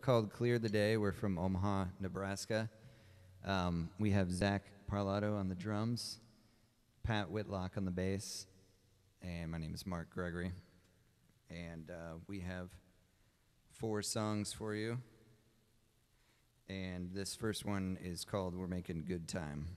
called Clear the Day. We're from Omaha, Nebraska. We have Zach Parlato on the drums, Pat Whitlock on the bass, and my name is Mark Gregory. And we have 4 songs for you. And this first one is called We're Making Good Time.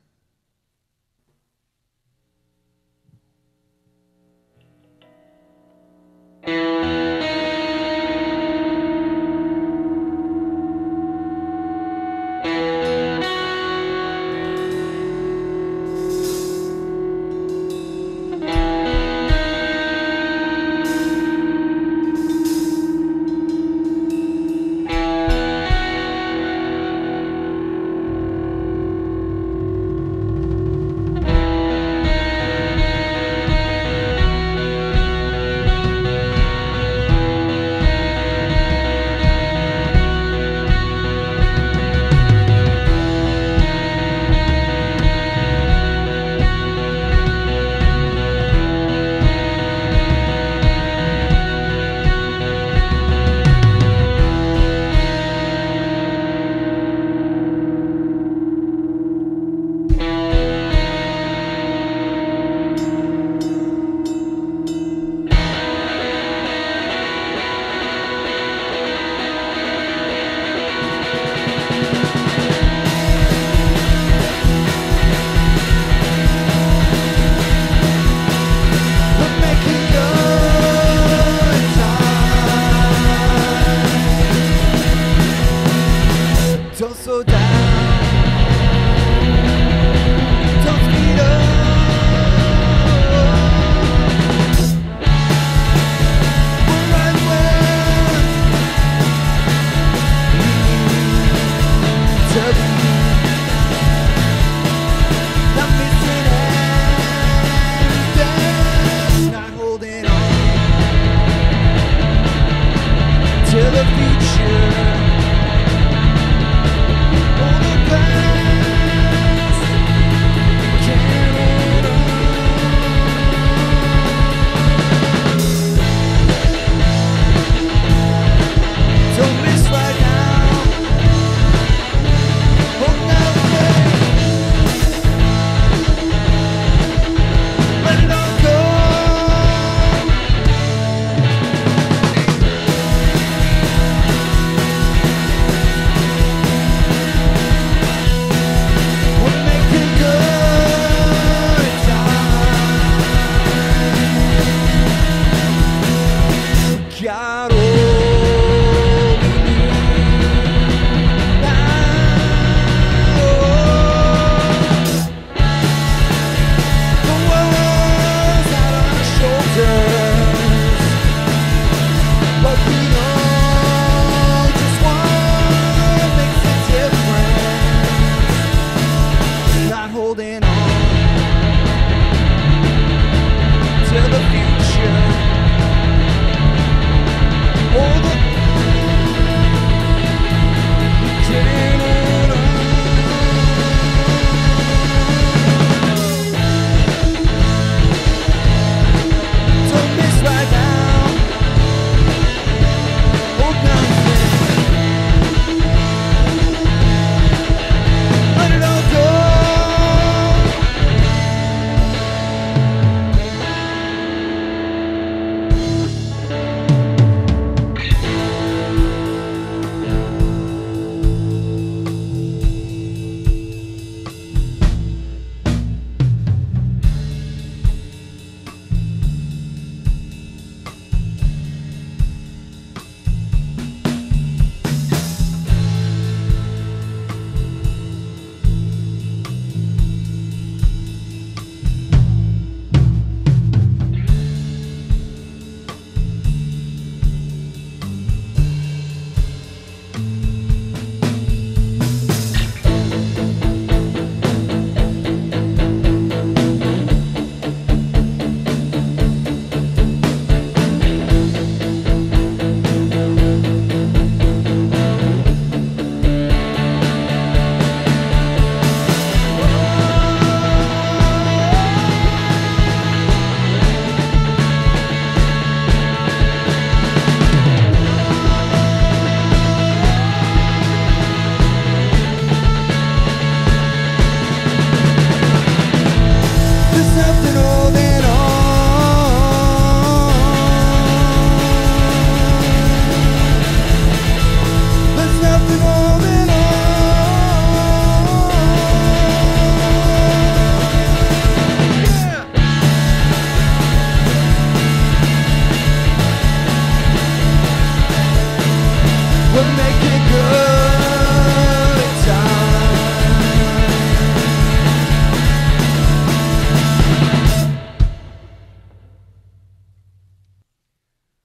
We're making good time.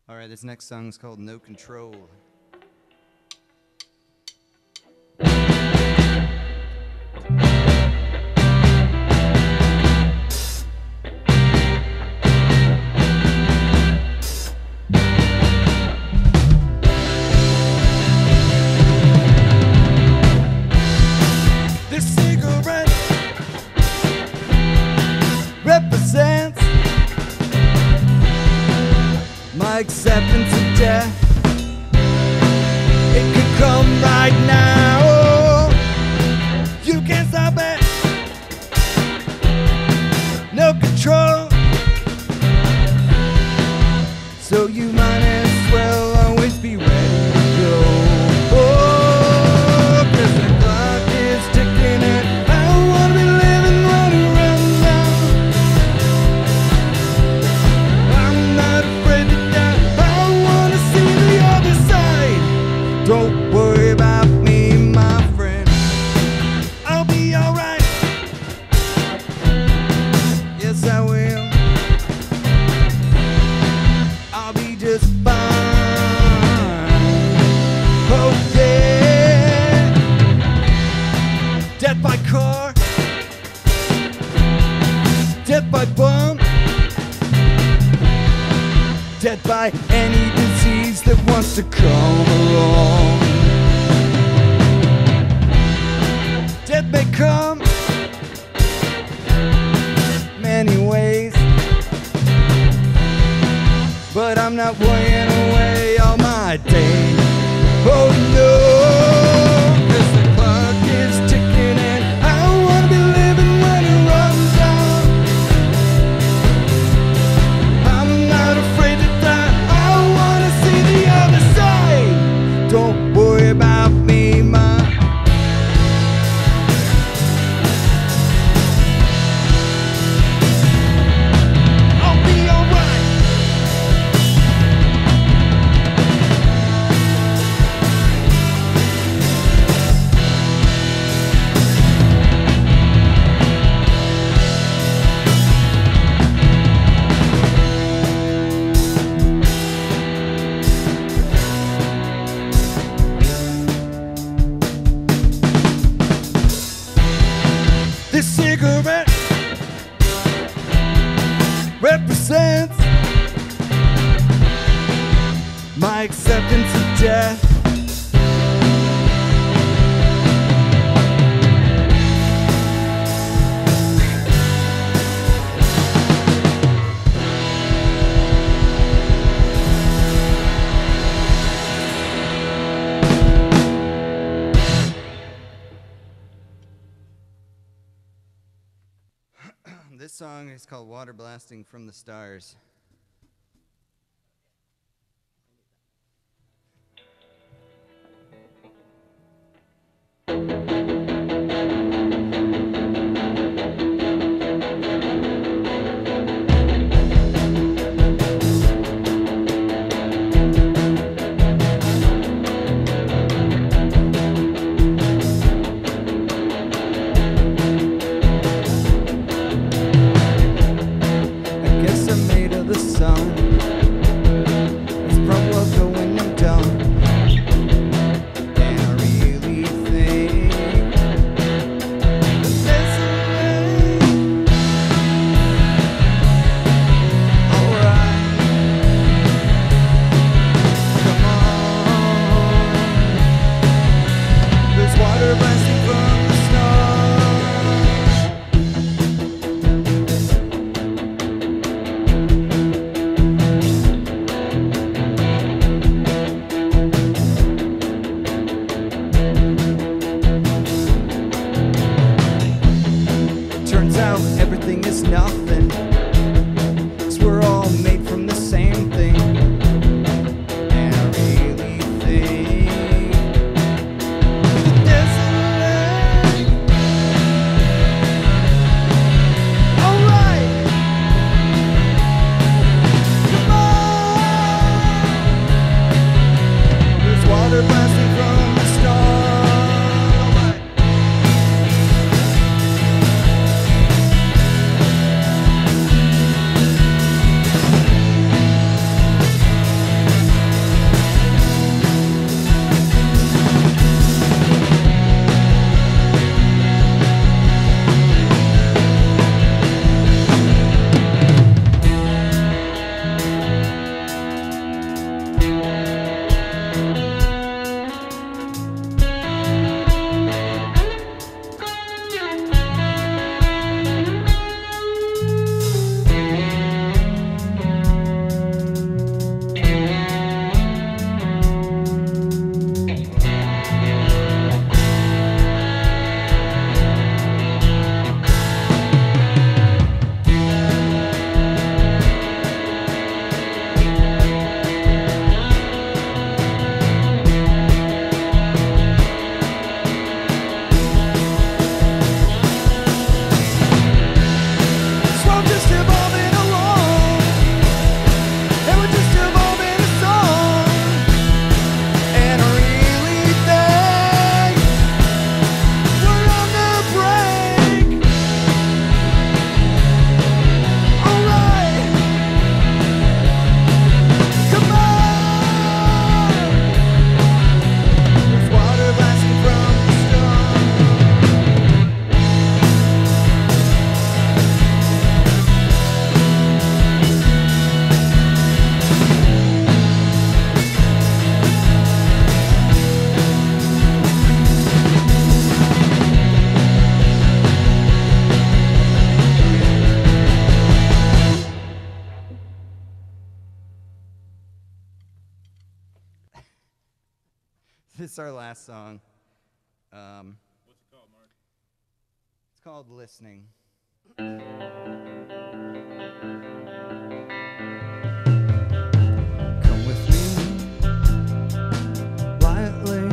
All right, this next song is called No Control. Acceptance of death, it could come right now. Oh, you can't stop it. No control, so you might as well always be ready to go. Oh, 'cause the clock is ticking and I don't wanna be living right now. I'm not afraid to die. Don't worry about me, my friend, I'll be alright. Yes, I will. I'll be just fine. Oh yeah. Death by car, death by bomb, death by any disease that wants to come along. Death may come many ways, but I'm not weighing away all my days. Oh no, 'cause the clock is ticking and I don't wanna be living when it runs out. I'm not afraid to die, I wanna see the other side. Don't worry about me, my. I'll be alright. This cigarette represents my acceptance of death. This song is called Water Blasting from the Stars. Thing. This is our last song. What's it called, Mark? It's called Listening. Come with me lightly.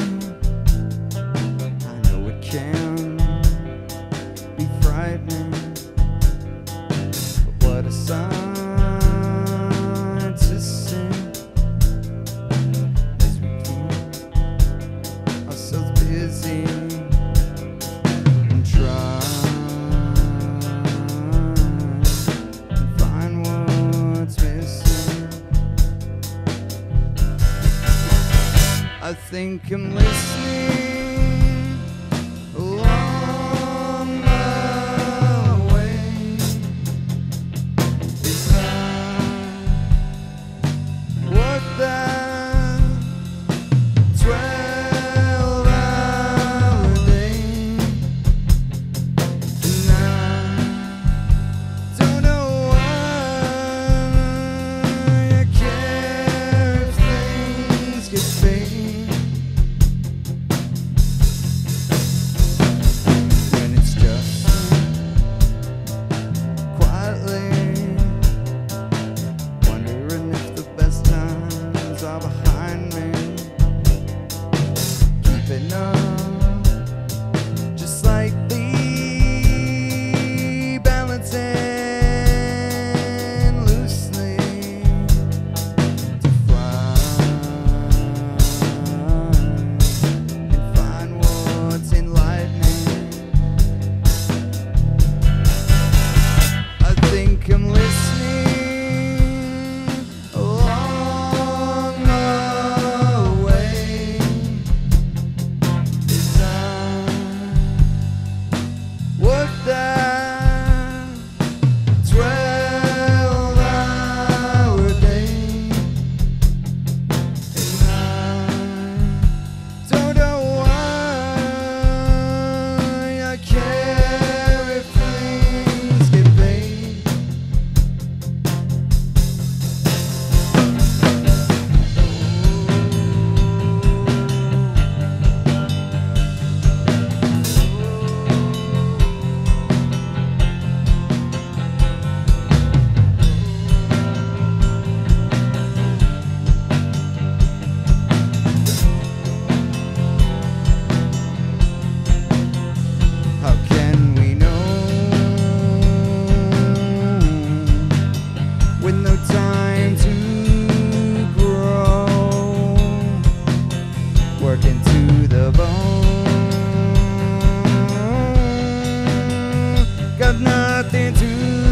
I know it can be frightening, but what a sight to see. I think I'm listening along my way. Is that what that 12-hour day? And I don't know why I care if things get big. Got nothing to